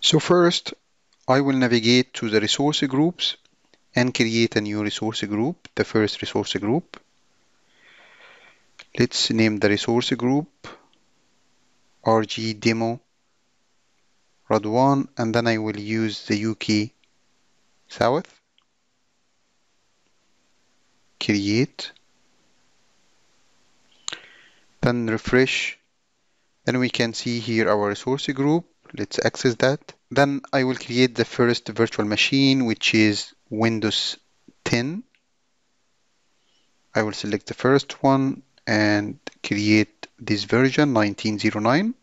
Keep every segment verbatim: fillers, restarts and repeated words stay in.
So first, I will navigate to the resource groups and create a new resource group, the first resource group. Let's name the resource group R G Demo Radwan, and then I will use the U K South. Create. Then refresh. Then we can see here our resource group. Let's access that. Then I will create the first virtual machine, which is Windows ten. I will select the first one and create this version nineteen oh nine.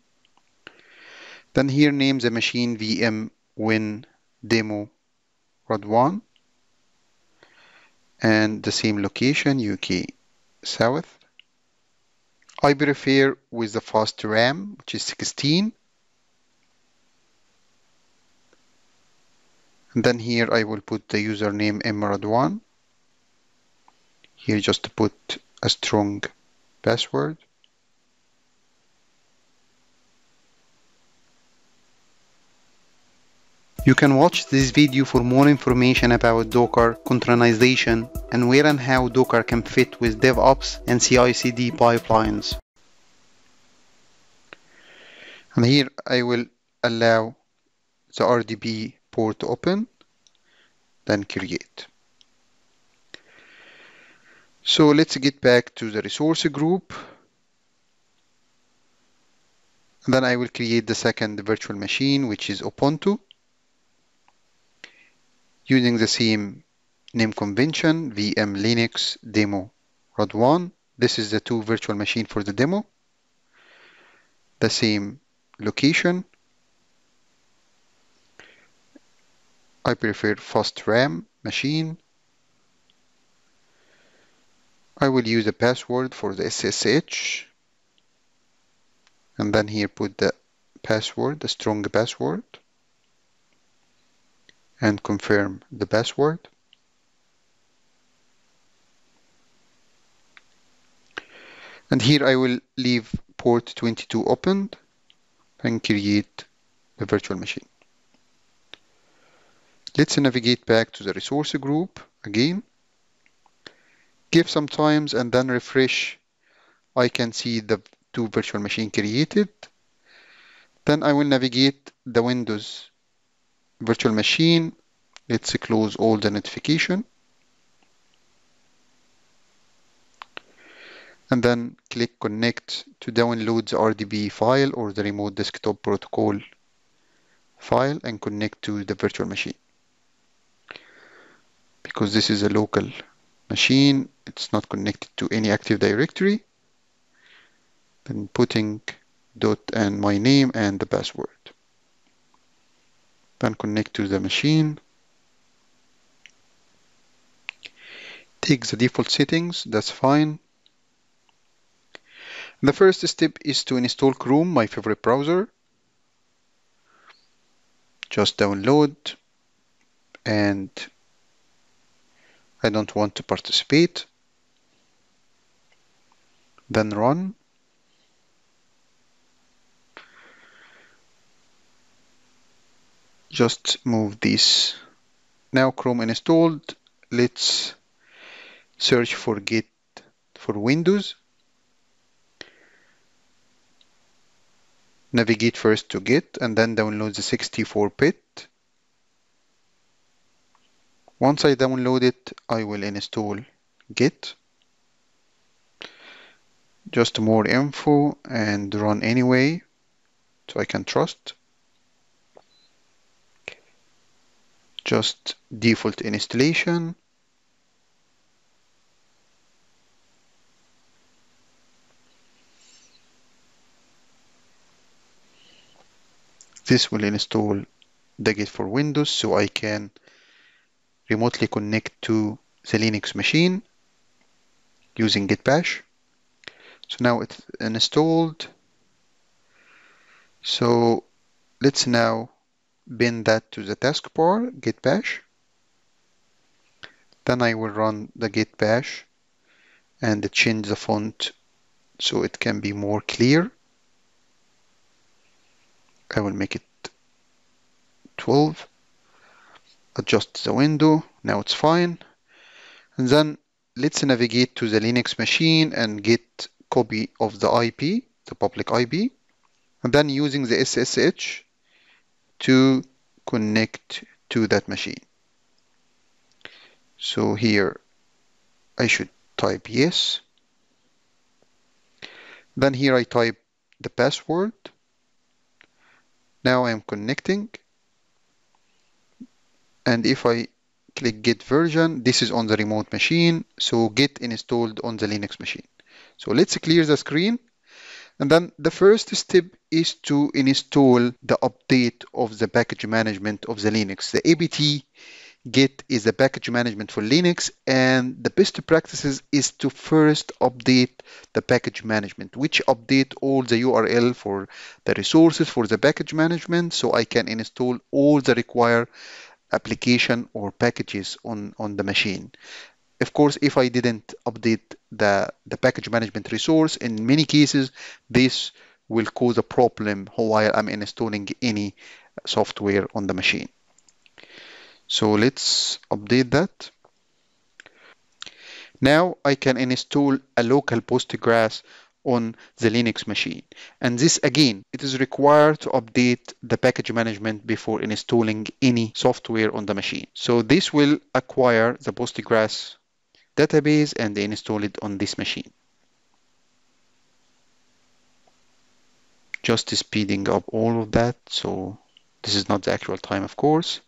Then here name the machine V M Win Demo Rod one and the same location U K South. I prefer with the fast RAM, which is sixteen. And then here I will put the username emirad one. Here just put a strong password. You can watch this video for more information about Docker containerization and where and how Docker can fit with DevOps and C I C D pipelines. And here I will allow the R D B port to open, then create. So let's get back to the resource group. And then I will create the second virtual machine, which is Ubuntu, using the same name convention, V M Linux demo Rod one. This is the two virtual machine for the demo. The same location. I prefer fast RAM machine. I will use a password for the S S H. And then here put the password, the strong password, and confirm the password. And here I will leave port twenty-two opened and create the virtual machine. Let's navigate back to the resource group again. Give some times and then refresh. I can see the two virtual machines created. Then I will navigate the Windows virtual machine. Let's close all the notification. And then click connect to download the R D B file or the remote desktop protocol file and connect to the virtual machine. Because this is a local machine, it's not connected to any Active Directory. Then putting dot and my name and the password. Then connect to the machine. Take the default settings, that's fine. The first step is to install Chrome, my favorite browser. Just download, and I don't want to participate. Then run. Just move this. Now Chrome installed. Let's search for Git for Windows. Navigate first to Git and then download the sixty-four bit. Once I download it, I will install Git. Just more info and run anyway, so I can trust. Just default installation. This will install the Git for Windows, so I can remotely connect to the Linux machine using Git Bash. So now it's installed. So let's now bin that to the taskbar, Git Bash. Then I will run the Git Bash and change the font so it can be more clear. I will make it twelve, adjust the window, now it's fine. And then let's navigate to the Linux machine and get copy of the I P, the public I P, and then using the S S H to connect to that machine. So here I should type yes. Then here I type the password. Now I'm connecting. And if I click Git version, this is on the remote machine, so Git installed on the Linux machine. So let's clear the screen. And then the first step is to install the update of the package management of the Linux. The apt get is the package management for Linux, and the best practices is to first update the package management, which update all the U R L for the resources for the package management, so I can install all the required application or packages on, on the machine. Of course, if I didn't update the, the package management resource, in many cases, this will cause a problem while I'm installing any software on the machine. So let's update that. Now I can install a local Postgres on the Linux machine. And this again, it is required to update the package management before installing any software on the machine. So this will acquire the Postgres database and install it on this machine. Just speeding up all of that. So this is not the actual time, of course.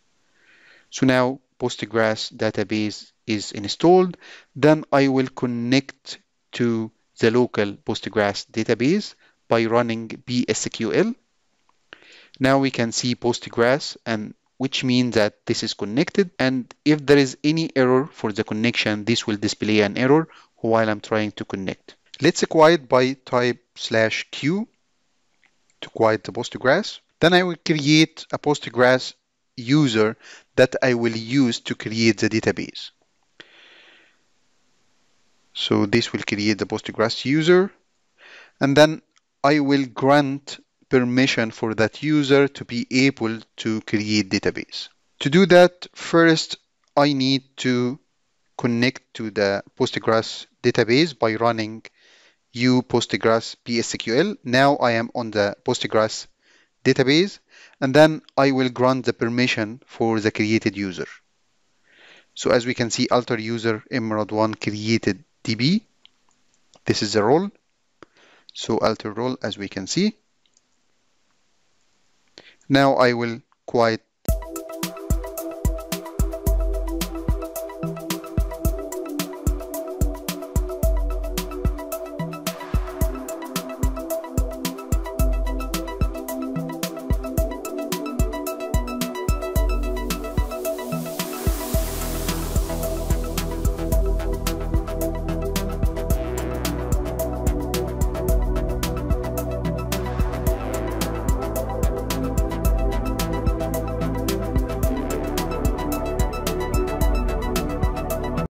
So now Postgres database is installed. Then I will connect to the local Postgres database by running P S Q L. Now we can see Postgres, and which means that this is connected. And if there is any error for the connection, this will display an error while I'm trying to connect. Let's quiet by type slash Q to quiet the Postgres. Then I will create a Postgres user that I will use to create the database. So this will create the Postgres user, and then I will grant permission for that user to be able to create database. To do that, first I need to connect to the Postgres database by running u Postgres P S Q L. Now I am on the Postgres database, and then I will grant the permission for the created user. So as we can see, alter user emirad one created D B. This is the role. So alter role, as we can see. Now I will quiet